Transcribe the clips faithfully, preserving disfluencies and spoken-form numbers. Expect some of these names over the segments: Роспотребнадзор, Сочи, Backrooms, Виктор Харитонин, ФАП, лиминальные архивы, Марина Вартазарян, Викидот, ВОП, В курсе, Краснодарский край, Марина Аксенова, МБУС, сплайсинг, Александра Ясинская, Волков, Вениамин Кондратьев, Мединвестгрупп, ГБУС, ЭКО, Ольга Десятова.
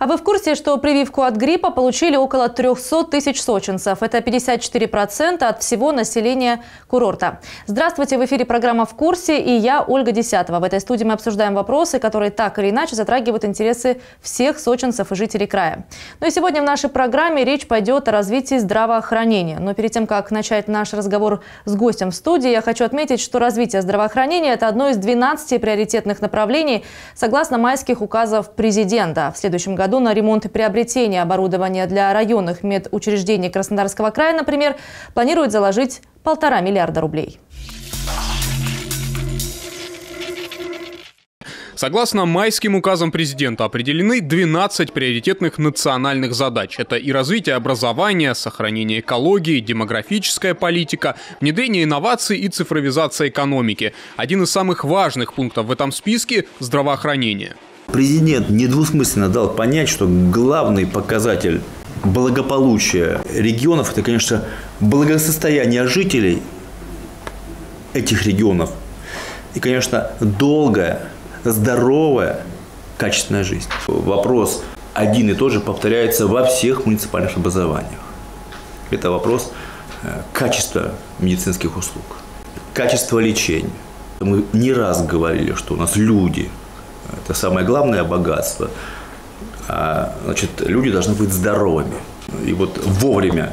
А вы в курсе, что прививку от гриппа получили около трёхсот тысяч сочинцев? Это пятьдесят четыре процента от всего населения курорта. Здравствуйте, в эфире программа «В курсе» и я, Ольга Десятова. В этой студии мы обсуждаем вопросы, которые так или иначе затрагивают интересы всех сочинцев и жителей края. Ну и сегодня в нашей программе речь пойдет о развитии здравоохранения. Но перед тем, как начать наш разговор с гостем в студии, я хочу отметить, что развитие здравоохранения – это одно из двенадцати приоритетных направлений согласно майских указов президента. В следующем году на ремонт и приобретение оборудования для районных медучреждений Краснодарского края, например, планируют заложить полтора миллиарда рублей. Согласно майским указам президента определены двенадцать приоритетных национальных задач. Это и развитие образования, сохранение экологии, демографическая политика, внедрение инноваций и цифровизация экономики. Один из самых важных пунктов в этом списке – здравоохранение. Президент недвусмысленно дал понять, что главный показатель благополучия регионов – это, конечно, благосостояние жителей этих регионов и, конечно, долгое, здоровая, качественная жизнь. Вопрос один и тот же повторяется во всех муниципальных образованиях. Это вопрос качества медицинских услуг, качества лечения. Мы не раз говорили, что у нас люди – это самое главное богатство. А, значит, люди должны быть здоровыми. И вот вовремя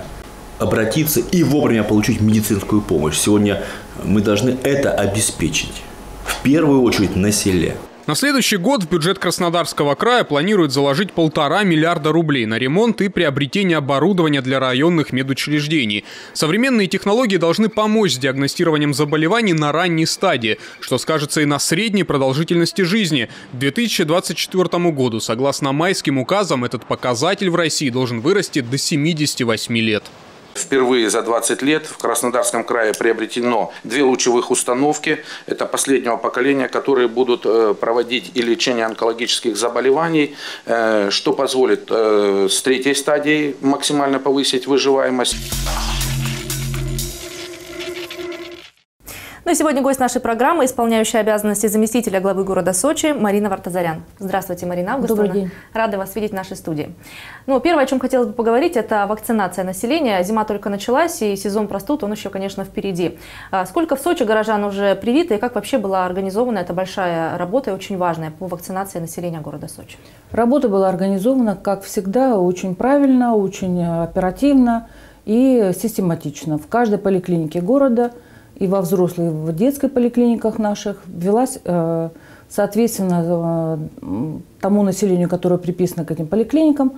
обратиться и вовремя получить медицинскую помощь. Сегодня мы должны это обеспечить. В первую очередь на селе. На следующий год в бюджет Краснодарского края планируют заложить полтора миллиарда рублей на ремонт и приобретение оборудования для районных медучреждений. Современные технологии должны помочь с диагностированием заболеваний на ранней стадии, что скажется и на средней продолжительности жизни. К две тысячи двадцать четвёртому году, согласно майским указам, этот показатель в России должен вырасти до семидесяти восьми лет. Впервые за двадцать лет в Краснодарском крае приобретено две лучевых установки. Это последнего поколения, которые будут проводить и лечение онкологических заболеваний, что позволит с третьей стадии максимально повысить выживаемость. На сегодня гость нашей программы, исполняющая обязанности заместителя главы города Сочи, Марина Вартазарян. Здравствуйте, Марина Аксенова. Добрый день. Рада вас видеть в нашей студии. Ну, первое, о чем хотелось бы поговорить, это вакцинация населения. Зима только началась, и сезон простуд, он еще, конечно, впереди. Сколько в Сочи горожан уже привито, и как вообще была организована эта большая работа, и очень важная, по вакцинации населения города Сочи? Работа была организована, как всегда, очень правильно, очень оперативно и систематично. В каждой поликлинике города и во взрослой, и в детской поликлиниках наших велась, соответственно, тому населению, которое приписано к этим поликлиникам,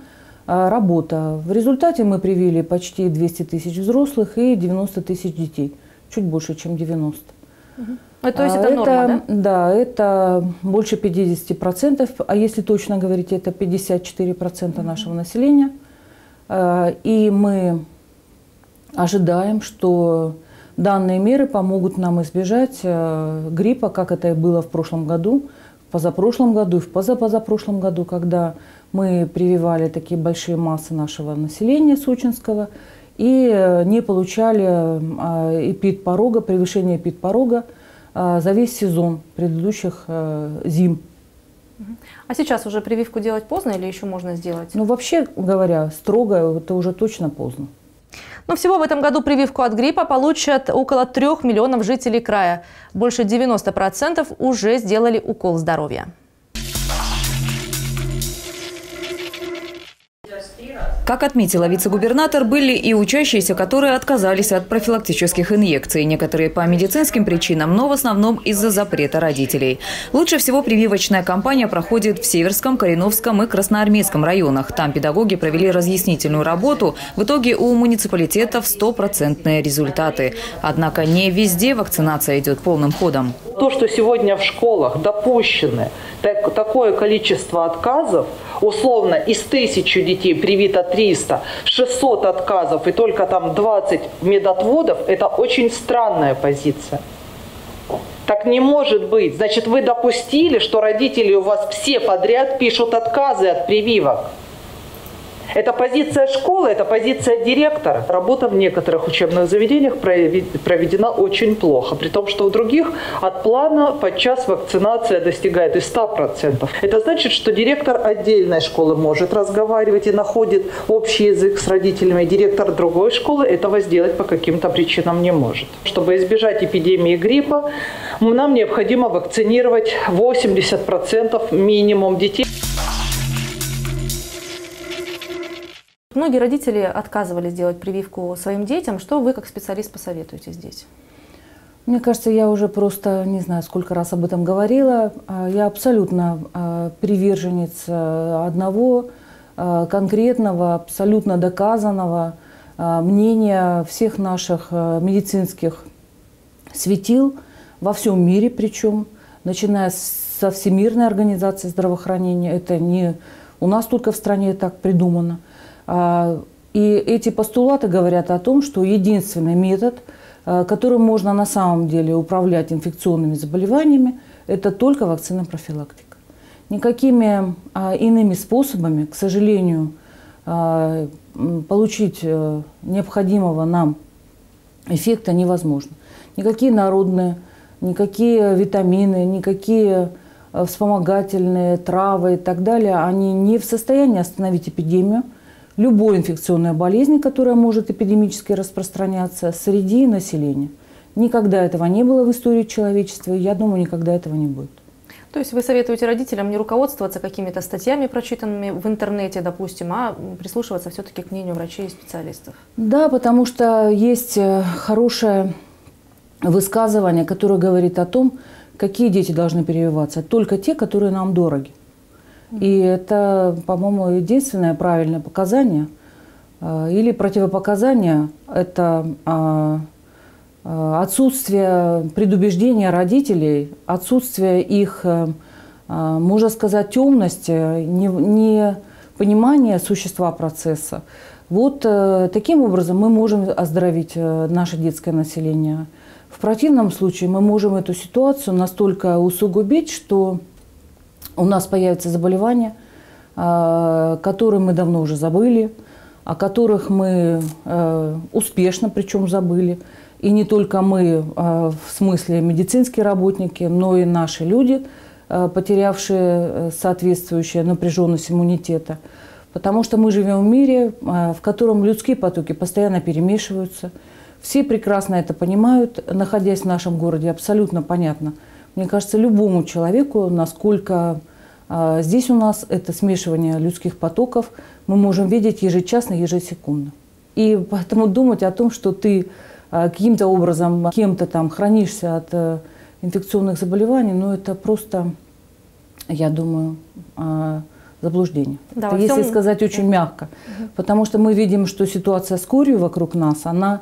работа. В результате мы привили почти двести тысяч взрослых и девяносто тысяч детей. Чуть больше, чем девяносто. Угу. А, то есть это, это норма, да? Да, это больше пятидесяти процентов, а если точно говорить, это пятьдесят четыре процента угу. нашего населения. И мы ожидаем, что данные меры помогут нам избежать гриппа, как это и было в прошлом году, в позапрошлом году и в позапозапрошлом году, когда мы прививали такие большие массы нашего населения сочинского и не получали эпидпорога, превышение эпидпорога за весь сезон предыдущих зим. А сейчас уже прививку делать поздно или еще можно сделать? Ну, вообще говоря, строго это уже точно поздно. Но всего в этом году прививку от гриппа получат около трёх миллионов жителей края. Больше девяноста процентов уже сделали укол здоровья. Как отметила вице-губернатор, были и учащиеся, которые отказались от профилактических инъекций. Некоторые по медицинским причинам, но в основном из-за запрета родителей. Лучше всего прививочная кампания проходит в Северском, Кореновском и Красноармейском районах. Там педагоги провели разъяснительную работу. В итоге у муниципалитетов стопроцентные результаты. Однако не везде вакцинация идет полным ходом. То, что сегодня в школах допущены так, такое количество отказов, условно из тысячи детей привито триста, шестьсот отказов и только там двадцать медотводов, это очень странная позиция. Так не может быть. Значит, вы допустили, что родители у вас все подряд пишут отказы от прививок. Это позиция школы, это позиция директора. Работа в некоторых учебных заведениях проведена очень плохо, при том, что у других от плана подчас вакцинация достигает и ста процентов. Это значит, что директор отдельной школы может разговаривать и находит общий язык с родителями. Директор другой школы этого сделать по каким-то причинам не может. Чтобы избежать эпидемии гриппа, нам необходимо вакцинировать восемьдесят процентов минимум детей. Многие родители отказывались делать прививку своим детям. Что вы как специалист посоветуете здесь? Мне кажется, я уже просто не знаю, сколько раз об этом говорила. Я абсолютно приверженец одного конкретного, абсолютно доказанного мнения всех наших медицинских светил во всем мире, причем, начиная со Всемирной организации здравоохранения. Это не у нас только в стране так придумано. И эти постулаты говорят о том, что единственный метод, которым можно на самом деле управлять инфекционными заболеваниями, это только вакцинопрофилактика. Никакими иными способами, к сожалению, получить необходимого нам эффекта невозможно. Никакие народные, никакие витамины, никакие вспомогательные травы и так далее, они не в состоянии остановить эпидемию. Любой инфекционной болезни, которая может эпидемически распространяться среди населения. Никогда этого не было в истории человечества, и я думаю, никогда этого не будет. То есть вы советуете родителям не руководствоваться какими-то статьями, прочитанными в интернете, допустим, а прислушиваться все-таки к мнению врачей и специалистов? Да, потому что есть хорошее высказывание, которое говорит о том, какие дети должны прививаться. Только те, которые нам дороги. И это, по-моему, единственное правильное показание или противопоказание – это отсутствие предубеждения родителей, отсутствие их, можно сказать, темности, непонимания существа процесса. Вот таким образом мы можем оздоровить наше детское население. В противном случае мы можем эту ситуацию настолько усугубить, что у нас появятся заболевания, которые мы давно уже забыли, о которых мы успешно причем забыли. И не только мы, в смысле медицинские работники, но и наши люди, потерявшие соответствующую напряженность иммунитета. Потому что мы живем в мире, в котором людские потоки постоянно перемешиваются. Все прекрасно это понимают. Находясь в нашем городе, абсолютно понятно, мне кажется, любому человеку, насколько а, здесь у нас это смешивание людских потоков, мы можем видеть ежечасно, ежесекундно. И поэтому думать о том, что ты а, каким-то образом, кем-то там хранишься от а, инфекционных заболеваний, ну это просто, я думаю, а, заблуждение. Да, это, если всем... сказать очень мягко. Угу. Потому что мы видим, что ситуация с корью вокруг нас, она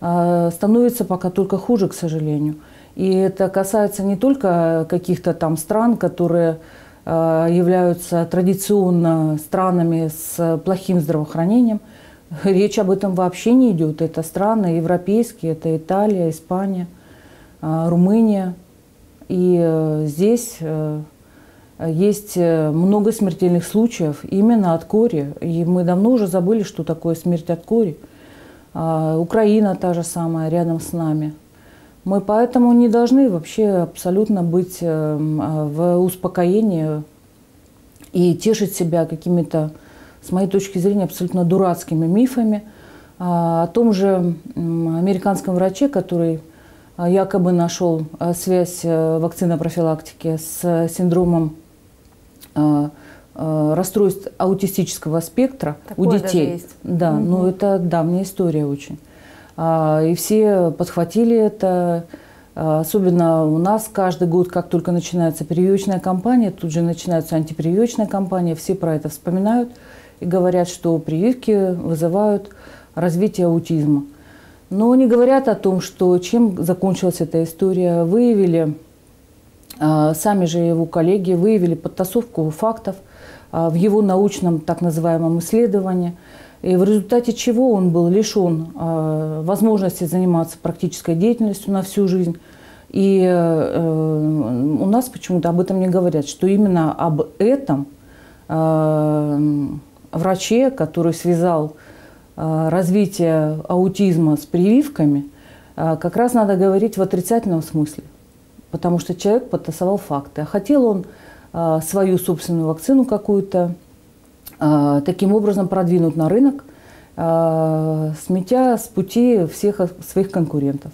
а, становится пока только хуже, к сожалению. И это касается не только каких-то там стран, которые являются традиционно странами с плохим здравоохранением. Речь об этом вообще не идет. Это страны европейские, это Италия, Испания, Румыния. И здесь есть много смертельных случаев именно от кори. И мы давно уже забыли, что такое смерть от кори. Украина та же самая, рядом с нами. Мы поэтому не должны вообще абсолютно быть в успокоении и тешить себя какими-то, с моей точки зрения, абсолютно дурацкими мифами о том же американском враче, который якобы нашел связь вакцинопрофилактики с синдромом расстройств аутистического спектра такое у детей. Да, угу. Но это давняя история очень. И все подхватили это, особенно у нас каждый год, как только начинается прививочная кампания, тут же начинается антипрививочная кампания, все про это вспоминают и говорят, что прививки вызывают развитие аутизма. Но не говорят о том, что чем закончилась эта история, выявили, сами же его коллеги выявили подтасовку фактов в его научном так называемом исследовании. И в результате чего он был лишен э, возможности заниматься практической деятельностью на всю жизнь. И э, у нас почему-то об этом не говорят, что именно об этом э, враче, который связал развитие аутизма с прививками, как раз надо говорить в отрицательном смысле, потому что человек подтасовал факты. А хотел он свою собственную вакцину какую-то таким образом продвинуть на рынок, сметя с пути всех своих конкурентов.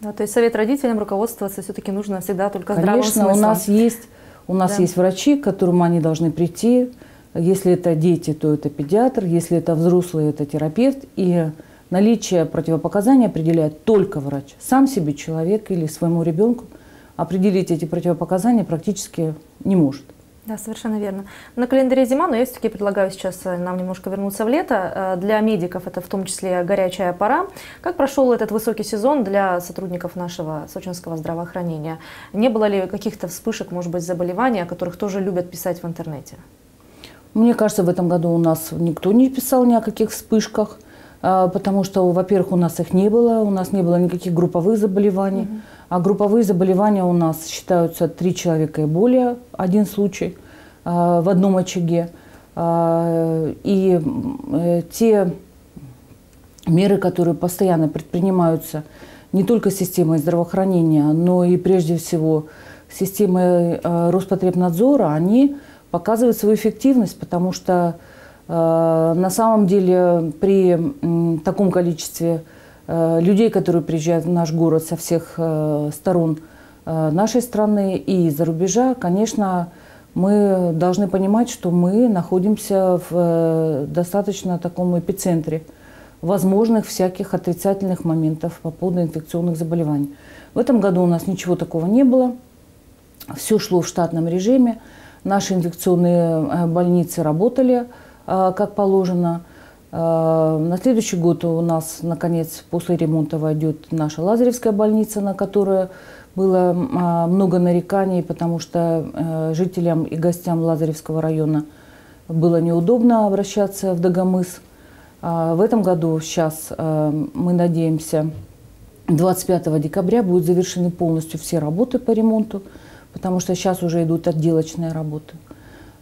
Да, то есть совет родителям руководствоваться все-таки нужно всегда только здравым смыслом. Конечно, у нас есть, у нас да. есть врачи, к которым они должны прийти. Если это дети, то это педиатр, если это взрослые, это терапевт. И наличие противопоказаний определяет только врач. Сам себе человек или своему ребенку определить эти противопоказания практически не может. Да, совершенно верно. На календаре зима, но я все-таки предлагаю сейчас нам немножко вернуться в лето. Для медиков это в том числе горячая пора. Как прошел этот высокий сезон для сотрудников нашего сочинского здравоохранения? Не было ли каких-то вспышек, может быть, заболеваний, о которых тоже любят писать в интернете? Мне кажется, в этом году у нас никто не писал ни о каких вспышках, потому что, во-первых, у нас их не было, у нас не было никаких групповых заболеваний. Mm-hmm. А групповые заболевания у нас считаются три человека и более, один случай э, в одном очаге. Э, и э, те меры, которые постоянно предпринимаются не только системой здравоохранения, но и прежде всего системой э, Роспотребнадзора, они показывают свою эффективность, потому что э, на самом деле при э, таком количестве людей, которые приезжают в наш город со всех сторон нашей страны и из-за рубежа, конечно, мы должны понимать, что мы находимся в достаточно таком эпицентре возможных всяких отрицательных моментов по поводу инфекционных заболеваний. В этом году у нас ничего такого не было, все шло в штатном режиме, наши инфекционные больницы работали как положено. На следующий год у нас, наконец, после ремонта войдет наша Лазаревская больница, на которую было много нареканий, потому что жителям и гостям Лазаревского района было неудобно обращаться в Дагомыс. В этом году, сейчас, мы надеемся, двадцать пятого декабря будут завершены полностью все работы по ремонту, потому что сейчас уже идут отделочные работы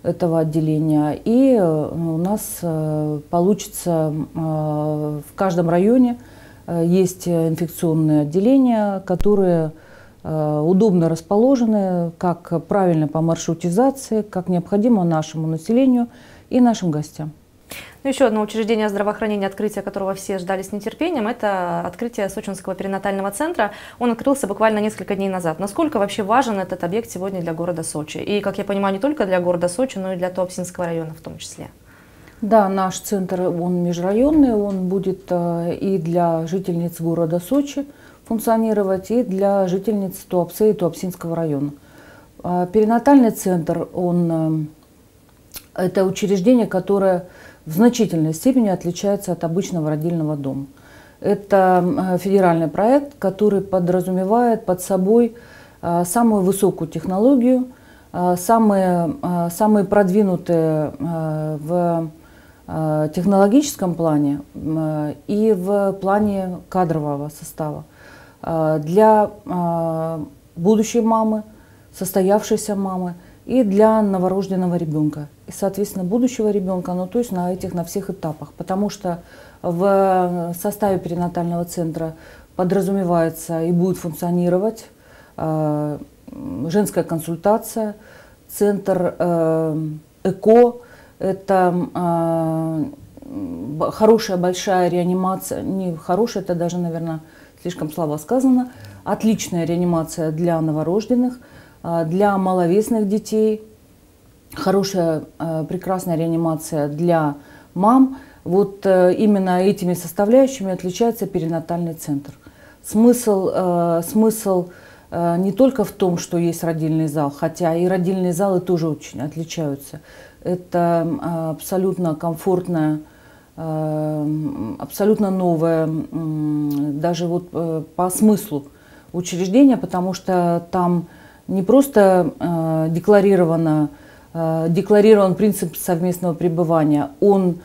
этого отделения, и у нас получится в каждом районе есть инфекционные отделения, которые удобно расположены, как правильно по маршрутизации, как необходимо нашему населению и нашим гостям. Еще одно учреждение здравоохранения, открытие которого все ждали с нетерпением, это открытие Сочинского перинатального центра. Он открылся буквально несколько дней назад. Насколько вообще важен этот объект сегодня для города Сочи? И, как я понимаю, не только для города Сочи, но и для Туапсинского района в том числе. Да, наш центр, он межрайонный, он будет и для жительниц города Сочи функционировать, и для жительниц Туапсе и Туапсинского района. Перинатальный центр, он, это учреждение, которое в значительной степени отличается от обычного родильного дома. Это федеральный проект, который подразумевает под собой самую высокую технологию, самые, самые продвинутые в технологическом плане и в плане кадрового состава. Для будущей мамы, состоявшейся мамы и для новорожденного ребенка. Соответственно, будущего ребенка, ну то есть на этих, на всех этапах. Потому что в составе перинатального центра подразумевается и будет функционировать э, женская консультация, центр э, ЭКО, это э, хорошая большая реанимация, не хорошая, это даже, наверное, слишком слабо сказано, отличная реанимация для новорожденных, для маловесных детей. Хорошая, прекрасная реанимация для мам. Вот именно этими составляющими отличается перинатальный центр. Смысл, смысл не только в том, что есть родильный зал, хотя и родильные залы тоже очень отличаются. Это абсолютно комфортная, абсолютно новая, даже вот по смыслу учреждение, потому что там не просто декларировано декларирован принцип совместного пребывания. Он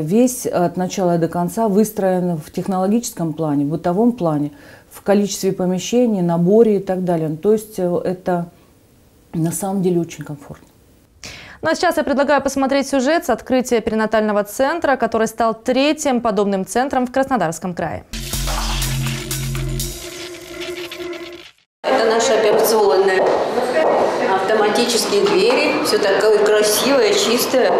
весь от начала до конца выстроен в технологическом плане, в бытовом плане, в количестве помещений, наборе и так далее. То есть это на самом деле очень комфортно. Ну а сейчас я предлагаю посмотреть сюжет с открытия перинатального центра, который стал третьим подобным центром в Краснодарском крае. Это наша операционная. Автоматические двери, все такое красивое, чистое.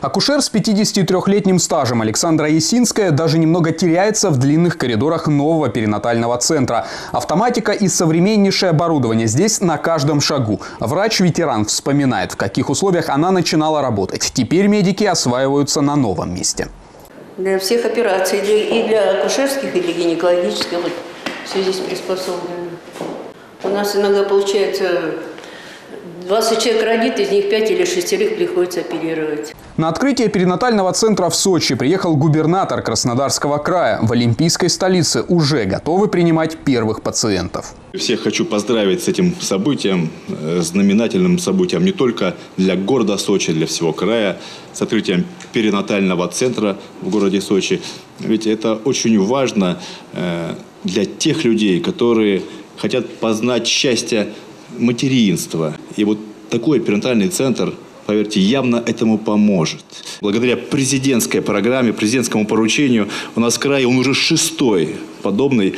Акушер с пятидесятитрёхлетним стажем Александра Ясинская даже немного теряется в длинных коридорах нового перинатального центра. Автоматика и современнейшее оборудование здесь на каждом шагу. Врач-ветеран вспоминает, в каких условиях она начинала работать. Теперь медики осваиваются на новом месте. Для всех операций, и для акушерских, и для гинекологических, вот, все здесь приспособлено. У нас иногда получается... двадцать человек родит, из них пять или шестерых приходится оперировать. На открытие перинатального центра в Сочи приехал губернатор Краснодарского края. В олимпийской столице уже готовы принимать первых пациентов. Всех хочу поздравить с этим событием, знаменательным событием не только для города Сочи, для всего края, с открытием перинатального центра в городе Сочи. Ведь это очень важно для тех людей, которые хотят познать счастье материнства. И вот такой перинатальный центр, поверьте, явно этому поможет. Благодаря президентской программе, президентскому поручению у нас в крае он уже шестой подобный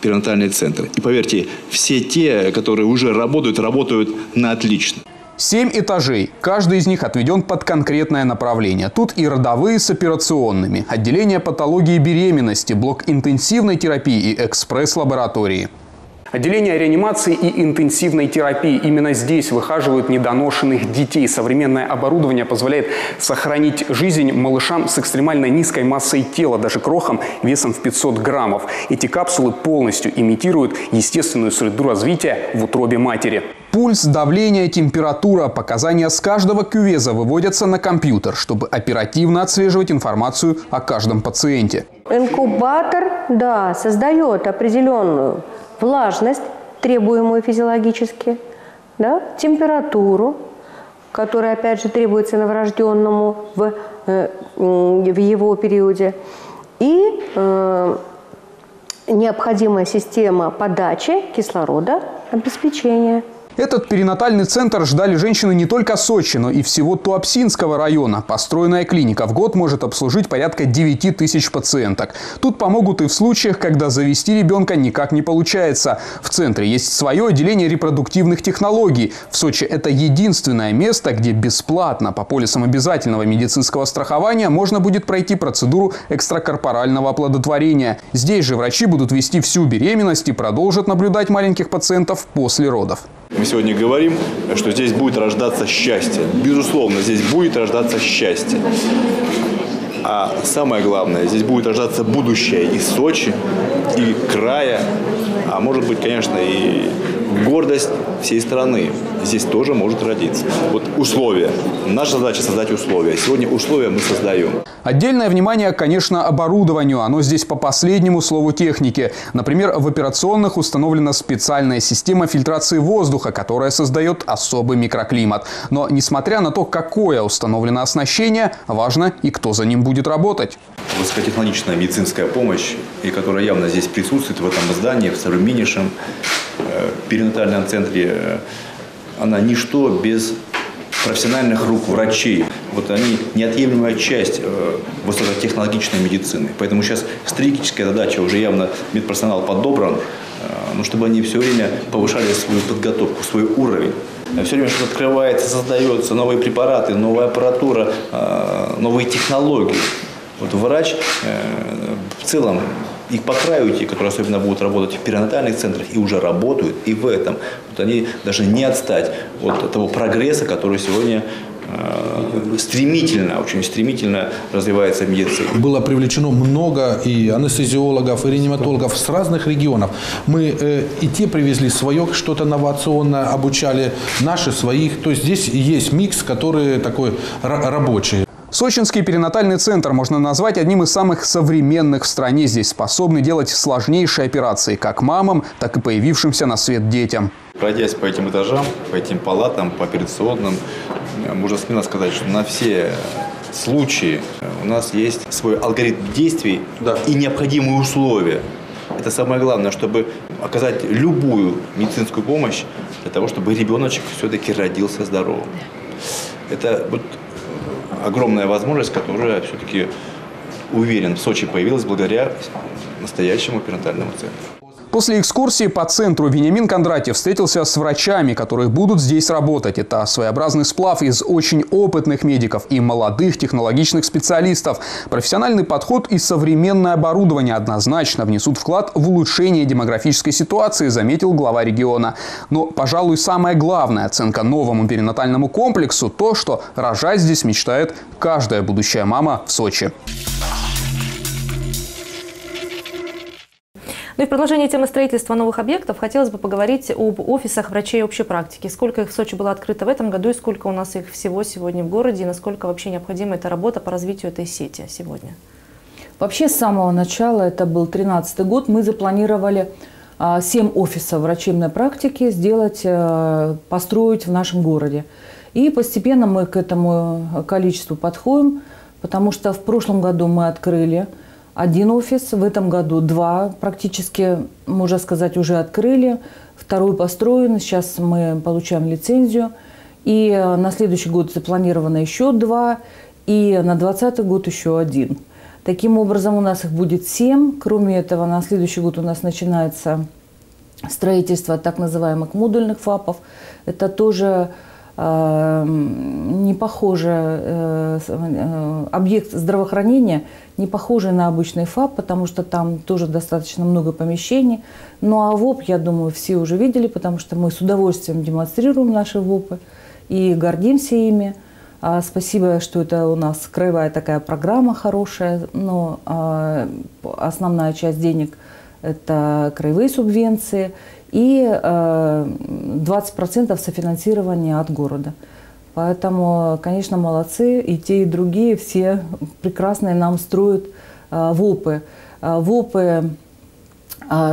перинатальный центр. И поверьте, все те, которые уже работают, работают на отлично. Семь этажей. Каждый из них отведен под конкретное направление. Тут и родовые с операционными, отделение патологии беременности, блок интенсивной терапии и экспресс-лаборатории. Отделение реанимации и интенсивной терапии. Именно здесь выхаживают недоношенных детей. Современное оборудование позволяет сохранить жизнь малышам с экстремально низкой массой тела, даже крохам весом в пятьсот граммов. Эти капсулы полностью имитируют естественную среду развития в утробе матери. Пульс, давление, температура, показания с каждого кювеза выводятся на компьютер, чтобы оперативно отслеживать информацию о каждом пациенте. Инкубатор, да, создает определенную влажность, требуемую физиологически, да, температуру, которая, опять же, требуется новорожденному в, э, в его периоде, и э, необходимая система подачи кислорода, обеспечения. Этот перинатальный центр ждали женщины не только Сочи, но и всего Туапсинского района. Построенная клиника в год может обслужить порядка девяти тысяч пациенток. Тут помогут и в случаях, когда завести ребенка никак не получается. В центре есть свое отделение репродуктивных технологий. В Сочи это единственное место, где бесплатно по полисам обязательного медицинского страхования можно будет пройти процедуру экстракорпорального оплодотворения. Здесь же врачи будут вести всю беременность и продолжат наблюдать маленьких пациентов после родов. Мы сегодня говорим, что здесь будет рождаться счастье. Безусловно, здесь будет рождаться счастье. А самое главное, здесь будет рождаться будущее и Сочи, и края, а может быть, конечно, и гордость всей страны. Здесь тоже может родиться. Вот условия. Наша задача создать условия. Сегодня условия мы создаем. Отдельное внимание, конечно, оборудованию. Оно здесь по последнему слову техники. Например, в операционных установлена специальная система фильтрации воздуха, которая создает особый микроклимат. Но, несмотря на то, какое установлено оснащение, важно и кто за ним будет работать. Высокотехнологичная медицинская помощь, и которая явно здесь присутствует в этом здании, в современнейшем перинатальном центре, она ничто без профессиональных рук врачей. Вот они неотъемлемая часть высокотехнологичной медицины. Поэтому сейчас стратегическая задача, уже явно медперсонал подобран, но чтобы они все время повышали свою подготовку, свой уровень. Все время что-то открывается, создается, новые препараты, новая аппаратура, новые технологии. Вот врач в целом, и по краю те, которые особенно будут работать в перинатальных центрах и уже работают, и в этом, вот они должны не отстать от того прогресса, который сегодня э, стремительно, очень стремительно развивается в медицине. Было привлечено много и анестезиологов, и реаниматологов с разных регионов. Мы э, и те привезли свое, что-то новационное обучали, наши, своих. То есть здесь есть микс, который такой рабочий. Сочинский перинатальный центр можно назвать одним из самых современных в стране. Здесь способны делать сложнейшие операции как мамам, так и появившимся на свет детям. Пройдясь по этим этажам, по этим палатам, по операционным, можно смело сказать, что на все случаи у нас есть свой алгоритм действий, да, и необходимые условия. Это самое главное, чтобы оказать любую медицинскую помощь для того, чтобы ребеночек все-таки родился здоровым. Это вот огромная возможность, которая все-таки, уверен, в Сочи появилась благодаря настоящему перинатальному центру. После экскурсии по центру Вениамин Кондратьев встретился с врачами, которые будут здесь работать. Это своеобразный сплав из очень опытных медиков и молодых технологичных специалистов. Профессиональный подход и современное оборудование однозначно внесут вклад в улучшение демографической ситуации, заметил глава региона. Но, пожалуй, самая главная оценка новому перинатальному комплексу – то, что рожать здесь мечтает каждая будущая мама в Сочи. Ну и в продолжении темы строительства новых объектов хотелось бы поговорить об офисах врачей общей практики. Сколько их в Сочи было открыто в этом году и сколько у нас их всего сегодня в городе, и насколько вообще необходима эта работа по развитию этой сети сегодня? Вообще с самого начала, это был тринадцатый год, мы запланировали семь офисов врачебной практики сделать, построить в нашем городе. И постепенно мы к этому количеству подходим, потому что в прошлом году мы открыли один офис, в этом году два практически, можно сказать, уже открыли, второй построен, сейчас мы получаем лицензию. И на следующий год запланировано еще два, и на двадцатый год еще один. Таким образом, у нас их будет семь. Кроме этого, на следующий год у нас начинается строительство так называемых модульных ФАПов. Это тоже не похоже, объект здравоохранения не похожий на обычный ФАП, потому что там тоже достаточно много помещений. Ну а ВОП, я думаю, все уже видели, потому что мы с удовольствием демонстрируем наши ВОПы и гордимся ими. Спасибо, что это у нас краевая такая программа хорошая, но основная часть денег – это краевые субвенции – и двадцать процентов софинансирования от города. Поэтому, конечно, молодцы и те, и другие, все прекрасные нам строят ВОПы. ВОПы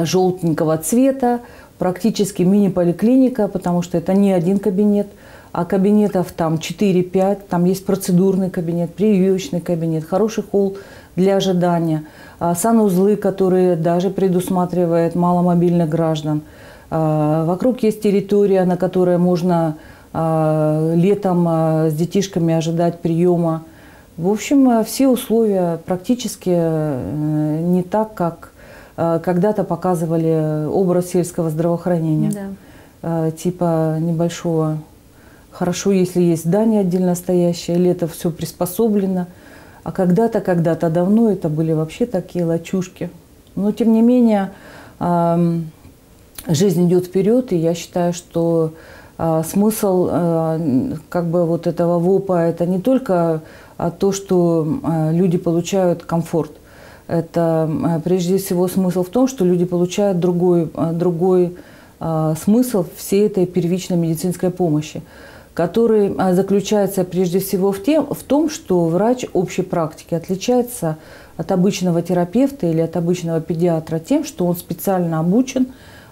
желтенького цвета, практически мини-поликлиника, потому что это не один кабинет, а кабинетов там четыре-пять, там есть процедурный кабинет, прививочный кабинет, хороший холл для ожидания, санузлы, которые даже предусматривают маломобильных граждан. Вокруг есть территория, на которой можно летом с детишками ожидать приема. В общем, все условия практически не так, как когда-то показывали образ сельского здравоохранения. Да. Типа небольшого. Хорошо, если есть здание отдельно стоящее, лето все приспособлено. А когда-то, когда-то давно это были вообще такие лачушки. Но, тем не менее, жизнь идет вперед, и я считаю, что э, смысл э, как бы вот этого ВОПа – это не только то, что э, люди получают комфорт. Это э, прежде всего смысл в том, что люди получают другой, э, другой э, смысл всей этой первичной медицинской помощи, который э, заключается прежде всего в, тем, в том, что врач общей практики отличается от обычного терапевта или от обычного педиатра тем, что он специально обучен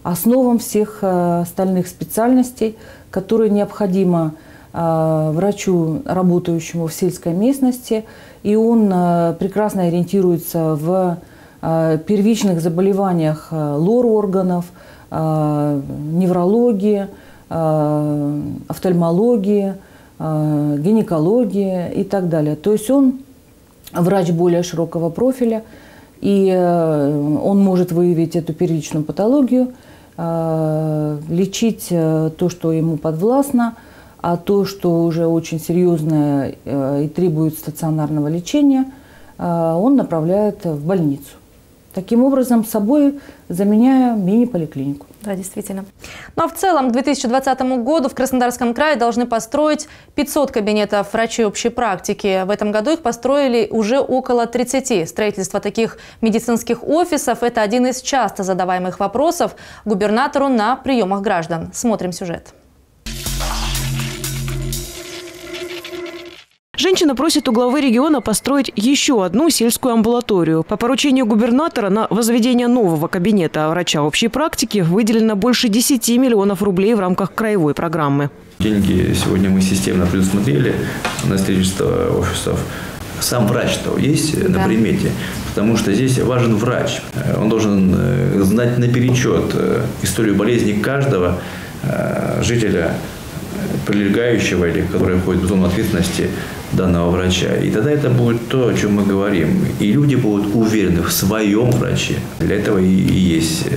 основам всех остальных специальностей, которые необходимы врачу, работающему в сельской местности. И он прекрасно ориентируется в первичных заболеваниях лор-органов, неврологии, офтальмологии, гинекологии и так далее. То есть он врач более широкого профиля, и он может выявить эту первичную патологию, лечить то, что ему подвластно, а то, что уже очень серьезное и требует стационарного лечения, он направляет в больницу. Таким образом, собой заменяя мини-поликлинику. Да, действительно. Ну а в целом к две тысячи двадцатому году в Краснодарском крае должны построить пятьсот кабинетов врачей общей практики. В этом году их построили уже около тридцати. Строительство таких медицинских офисов – это один из часто задаваемых вопросов губернатору на приемах граждан. Смотрим сюжет. Женщина просит у главы региона построить еще одну сельскую амбулаторию. По поручению губернатора на возведение нового кабинета врача общей практики выделено больше десяти миллионов рублей в рамках краевой программы. Деньги сегодня мы системно предусмотрели на строительство офисов. Сам врач-то есть да. на примете, потому что здесь важен врач. Он должен знать наперечет историю болезни каждого жителя прилегающего или который входит в зону ответственности данного врача. И тогда это будет то, о чем мы говорим. И люди будут уверены в своем враче. Для этого и есть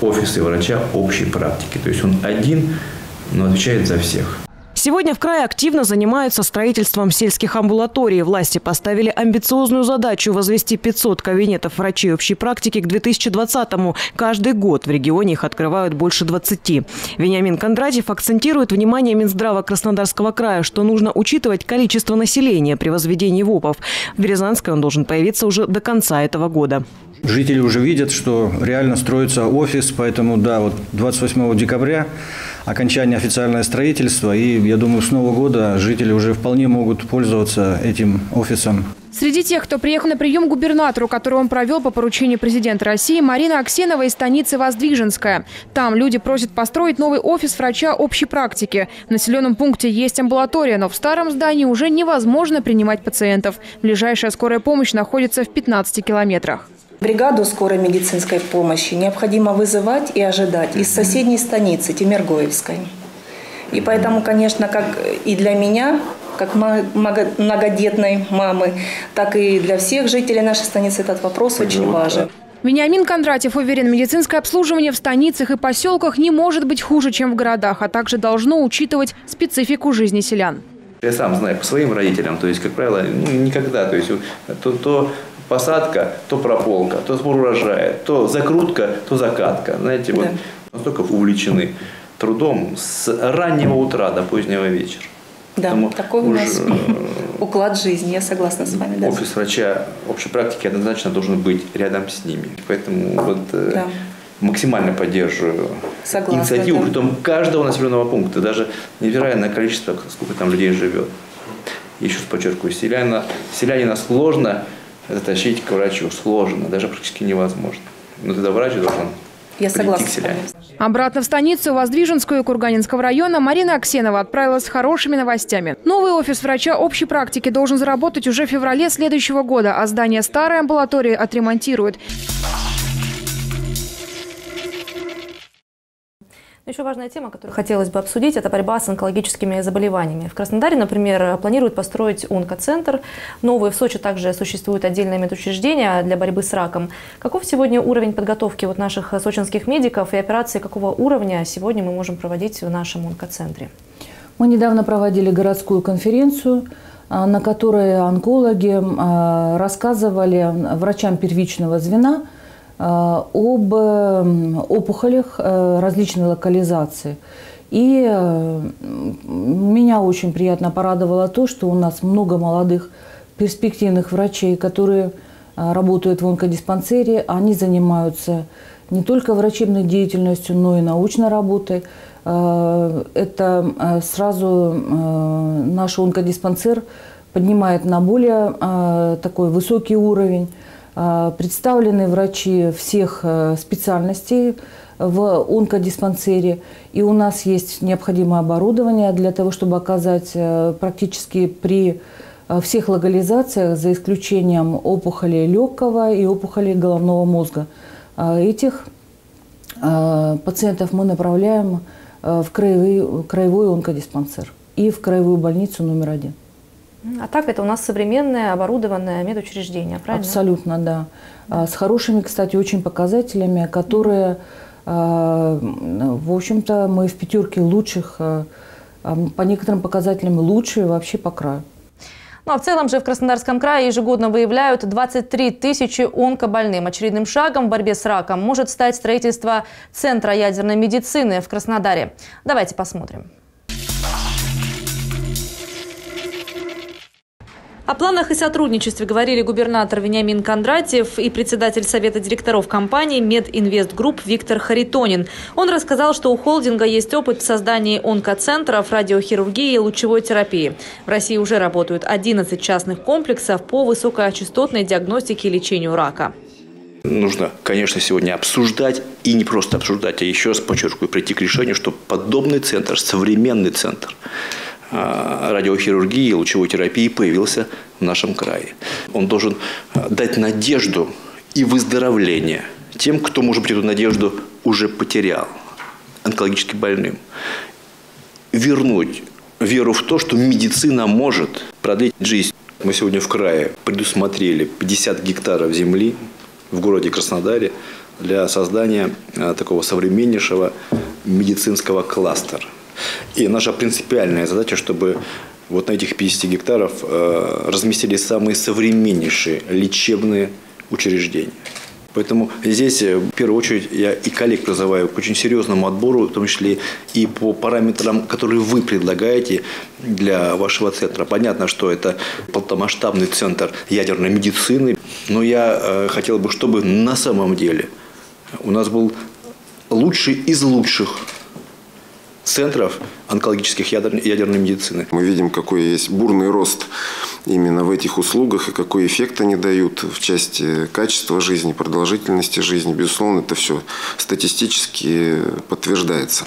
офисы врача общей практики. То есть он один, но отвечает за всех. Сегодня в крае активно занимаются строительством сельских амбулаторий. Власти поставили амбициозную задачу возвести пятьсот кабинетов врачей общей практики к две тысячи двадцатому. Каждый год в регионе их открывают больше двадцати. Вениамин Кондратьев акцентирует внимание Минздрава Краснодарского края, что нужно учитывать количество населения при возведении ВОПов. В Рязанской он должен появиться уже до конца этого года. Жители уже видят, что реально строится офис, поэтому да, вот двадцать восьмого декабря окончание официального строительства, и я думаю, с Нового года жители уже вполне могут пользоваться этим офисом. Среди тех, кто приехал на прием к губернатору, который он провел по поручению президента России, Марина Аксенова из станицы Воздвиженская. Там люди просят построить новый офис врача общей практики. В населенном пункте есть амбулатория, но в старом здании уже невозможно принимать пациентов. Ближайшая скорая помощь находится в пятнадцати километрах. Бригаду скорой медицинской помощи необходимо вызывать и ожидать из соседней станицы, Темиргоевской. И поэтому, конечно, как и для меня, как многодетной мамы, так и для всех жителей нашей станицы этот вопрос очень важен. Вениамин Кондратьев уверен, медицинское обслуживание в станицах и поселках не может быть хуже, чем в городах, а также должно учитывать специфику жизни селян. Я сам знаю по своим родителям, то есть, как правило, никогда, то есть, то, то посадка, то прополка, то сбор урожая, то закрутка, то закатка. Знаете, вот да. Настолько увлечены трудом с раннего утра до позднего вечера. Да, поэтому такой у нас уклад жизни, я согласна с вами. Да. Офис врача общей практики однозначно должен быть рядом с ними. Поэтому вот да. Максимально поддерживаю согласна, инициативу, да. Притом каждого населенного пункта, даже невероятное количество, сколько там людей живет. Еще раз подчеркиваю, селяна, селянина сложно затащить к врачу, сложно, даже практически невозможно. Но тогда врач должен... Я согласна. Обратно в станицу Воздвиженскую Курганинского района Марина Аксенова отправилась с хорошими новостями. Новый офис врача общей практики должен заработать уже в феврале следующего года, а здание старой амбулатории отремонтируют. Еще важная тема, которую хотелось бы обсудить, это борьба с онкологическими заболеваниями. В Краснодаре, например, планируют построить онкоцентр. Новый в Сочи также существует отдельное медучреждение для борьбы с раком. Каков сегодня уровень подготовки вот наших сочинских медиков и операции какого уровня сегодня мы можем проводить в нашем онкоцентре? Мы недавно проводили городскую конференцию, на которой онкологи рассказывали врачам первичного звена об опухолях различной локализации. И меня очень приятно порадовало то, что у нас много молодых перспективных врачей, которые работают в онкодиспансере. Они занимаются не только врачебной деятельностью, но и научной работой. Это сразу наш онкодиспансер поднимает на более такой высокий уровень. Представлены врачи всех специальностей в онкодиспансере. И у нас есть необходимое оборудование для того, чтобы оказать практически при всех локализациях, за исключением опухолей легкого и опухолей головного мозга. Этих пациентов мы направляем в краевой, краевой онкодиспансер и в краевую больницу номер один. А так это у нас современное оборудованное медучреждение, правильно? Абсолютно, да. да. С хорошими, кстати, очень показателями, которые, в общем-то, мы в пятерке лучших, по некоторым показателям лучшие вообще по краю. Ну а в целом же в Краснодарском крае ежегодно выявляют двадцать три тысячи онкобольным. Очередным шагом в борьбе с раком может стать строительство Центра ядерной медицины в Краснодаре. Давайте посмотрим. О планах и сотрудничестве говорили губернатор Вениамин Кондратьев и председатель Совета директоров компании «Мединвестгрупп» Виктор Харитонин. Он рассказал, что у холдинга есть опыт в создании онкоцентров, радиохирургии и лучевой терапии. В России уже работают одиннадцать частных комплексов по высокочастотной диагностике и лечению рака. Нужно, конечно, сегодня обсуждать, и не просто обсуждать, а еще раз подчеркиваю, прийти к решению, что подобный центр, современный центр радиохирургии и лучевой терапии появился в нашем крае. Он должен дать надежду и выздоровление тем, кто, может быть, эту надежду уже потерял, онкологически больным. вернуть веру в то, что медицина может продлить жизнь. Мы сегодня в крае предусмотрели пятьдесят гектаров земли в городе Краснодаре для создания такого современнейшего медицинского кластера. И наша принципиальная задача, чтобы вот на этих пятидесяти гектарах разместились самые современнейшие лечебные учреждения. Поэтому здесь, в первую очередь, я и коллег призываю к очень серьезному отбору, в том числе и по параметрам, которые вы предлагаете для вашего центра. Понятно, что это полномасштабный центр ядерной медицины, но я хотел бы, чтобы на самом деле у нас был лучший из лучших центров онкологических ядер, ядерной медицины. Мы видим, какой есть бурный рост именно в этих услугах и какой эффект они дают в части качества жизни, продолжительности жизни. Безусловно, это все статистически подтверждается.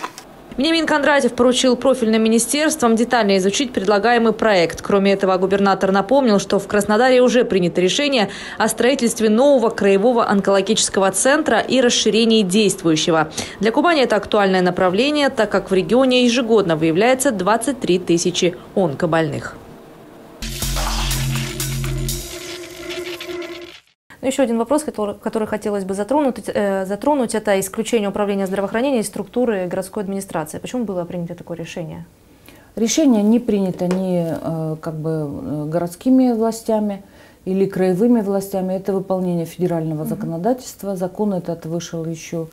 Вениамин Кондратьев поручил профильным министерствам детально изучить предлагаемый проект. Кроме этого, губернатор напомнил, что в Краснодаре уже принято решение о строительстве нового краевого онкологического центра и расширении действующего. Для Кубани это актуальное направление, так как в регионе ежегодно выявляется двадцать три тысячи онкобольных. Еще один вопрос, который, который хотелось бы затронуть, э, затронуть, это исключение управления здравоохранения из структуры городской администрации. Почему было принято такое решение? Решение не принято ни э, как бы городскими властями или краевыми властями. Это выполнение федерального mm-hmm. законодательства. Закон этот вышел еще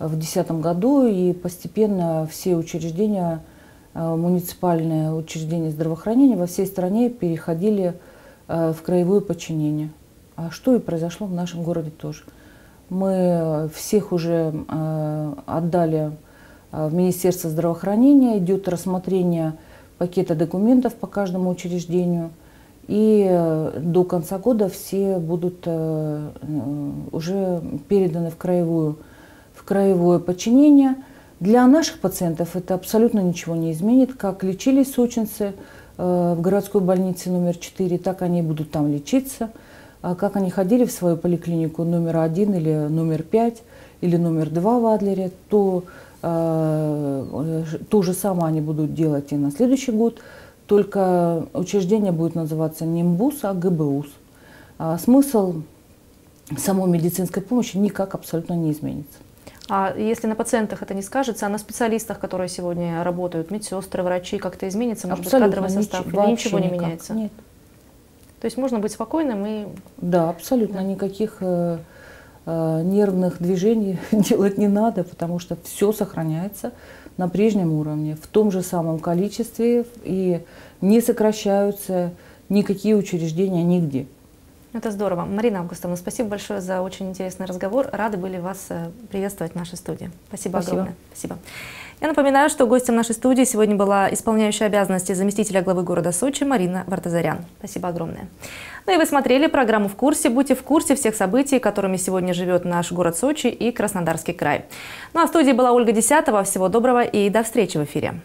в две тысячи десятом году, и постепенно все учреждения, э, муниципальные учреждения здравоохранения во всей стране переходили э, в краевое подчинение. Что и произошло в нашем городе тоже. Мы всех уже отдали в Министерство здравоохранения, идет рассмотрение пакета документов по каждому учреждению. И до конца года все будут уже переданы в краевую, в краевое подчинение. Для наших пациентов это абсолютно ничего не изменит, как лечились сочинцы в городской больнице номер четыре, так они будут там лечиться. Как они ходили в свою поликлинику номер один или номер пять или номер два в Адлере, то э, то же самое они будут делать и на следующий год, только учреждение будет называться не МБУС, а ГБУС. А смысл самой медицинской помощи никак абсолютно не изменится. А если на пациентах это не скажется, а на специалистах, которые сегодня работают, медсестры, врачи, как-то изменится? Может быть, кадровый состав? Ничего не меняется? Нет. То есть можно быть спокойным и... Да, абсолютно да. Никаких э, э, нервных движений делать не надо, потому что все сохраняется на прежнем уровне, в том же самом количестве, и не сокращаются никакие учреждения нигде. Это здорово. Марина Августовна, спасибо большое за очень интересный разговор. Рады были вас приветствовать в нашей студии. Спасибо, спасибо. Огромное. Спасибо. Я напоминаю, что гостем нашей студии сегодня была исполняющая обязанности заместителя главы города Сочи Марина Вартазарян. Спасибо огромное. Ну и вы смотрели программу «В курсе». Будьте в курсе всех событий, которыми сегодня живет наш город Сочи и Краснодарский край. Ну а в студии была Ольга Десятова. Всего доброго и до встречи в эфире.